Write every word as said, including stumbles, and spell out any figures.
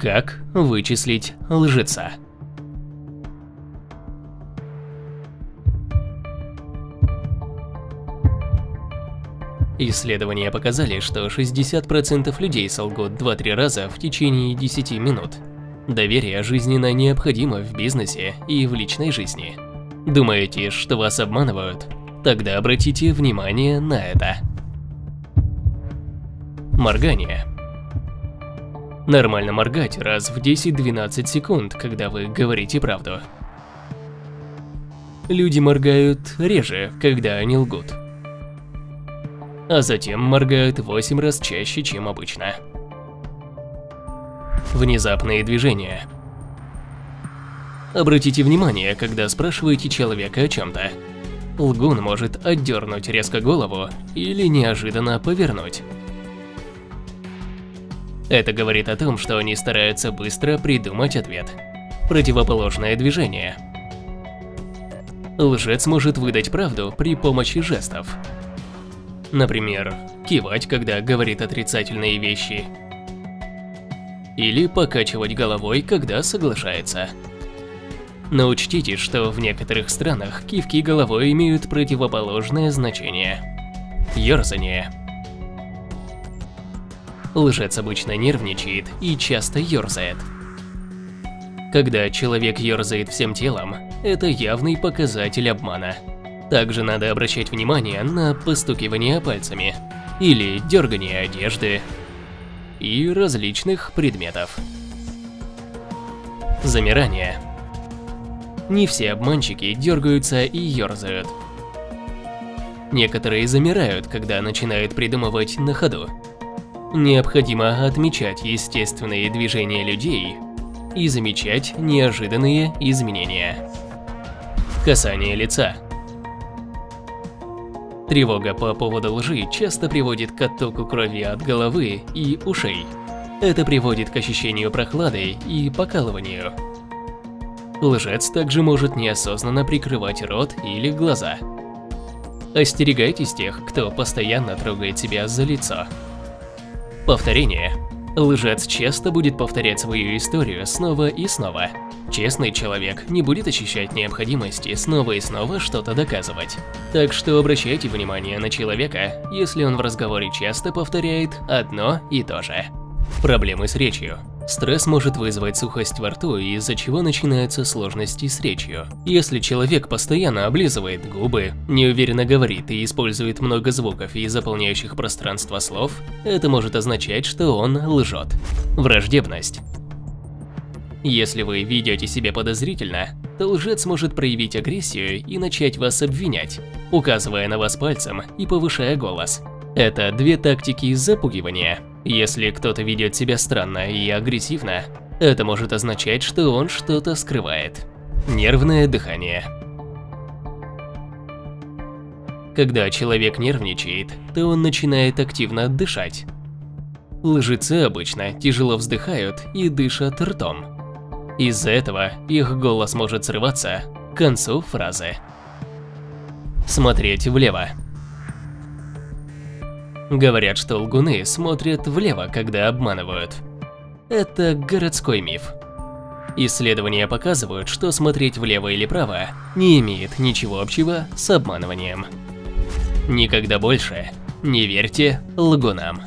Как вычислить лжеца? Исследования показали, что шестьдесят процентов людей солгут два-три раза в течение десяти минут. Доверие жизненно необходимо в бизнесе и в личной жизни. Думаете, что вас обманывают? Тогда обратите внимание на это. Моргание. Нормально моргать раз в десять-двенадцать секунд, когда вы говорите правду. Люди моргают реже, когда они лгут. А затем моргают восемь раз чаще, чем обычно. Внезапные движения. Обратите внимание, когда спрашиваете человека о чем-то. Лгун может отдернуть резко голову или неожиданно повернуть. Это говорит о том, что они стараются быстро придумать ответ. Противоположное движение. Лжец может выдать правду при помощи жестов. Например, кивать, когда говорит отрицательные вещи. Или покачивать головой, когда соглашается. Но учтите, что в некоторых странах кивки головой имеют противоположное значение. Ёрзание. Лжец обычно нервничает и часто ёрзает. Когда человек ёрзает всем телом, это явный показатель обмана. Также надо обращать внимание на постукивание пальцами или дергание одежды и различных предметов. Замирание. Не все обманщики дергаются и ёрзают. Некоторые замирают, когда начинают придумывать на ходу. Необходимо отмечать естественные движения людей и замечать неожиданные изменения. Касание лица. Тревога по поводу лжи часто приводит к оттоку крови от головы и ушей. Это приводит к ощущению прохлады и покалыванию. Лжец также может неосознанно прикрывать рот или глаза. Остерегайтесь тех, кто постоянно трогает себя за лицо. Повторение. Лжец часто будет повторять свою историю снова и снова. Честный человек не будет ощущать необходимости снова и снова что-то доказывать. Так что обращайте внимание на человека, если он в разговоре часто повторяет одно и то же. Проблемы с речью. Стресс может вызвать сухость во рту, из-за чего начинаются сложности с речью. Если человек постоянно облизывает губы, неуверенно говорит и использует много звуков и заполняющих пространство слов, это может означать, что он лжет. Враждебность. Если вы ведете себя подозрительно, то лжец может проявить агрессию и начать вас обвинять, указывая на вас пальцем и повышая голос. Это две тактики запугивания. Если кто-то ведет себя странно и агрессивно, это может означать, что он что-то скрывает. Нервное дыхание. Когда человек нервничает, то он начинает активно дышать. Лжецы обычно тяжело вздыхают и дышат ртом. Из-за этого их голос может срываться к концу фразы. Смотреть влево. Говорят, что лгуны смотрят влево, когда обманывают. Это городской миф. Исследования показывают, что смотреть влево или вправо не имеет ничего общего с обманыванием. Никогда больше не верьте лгунам.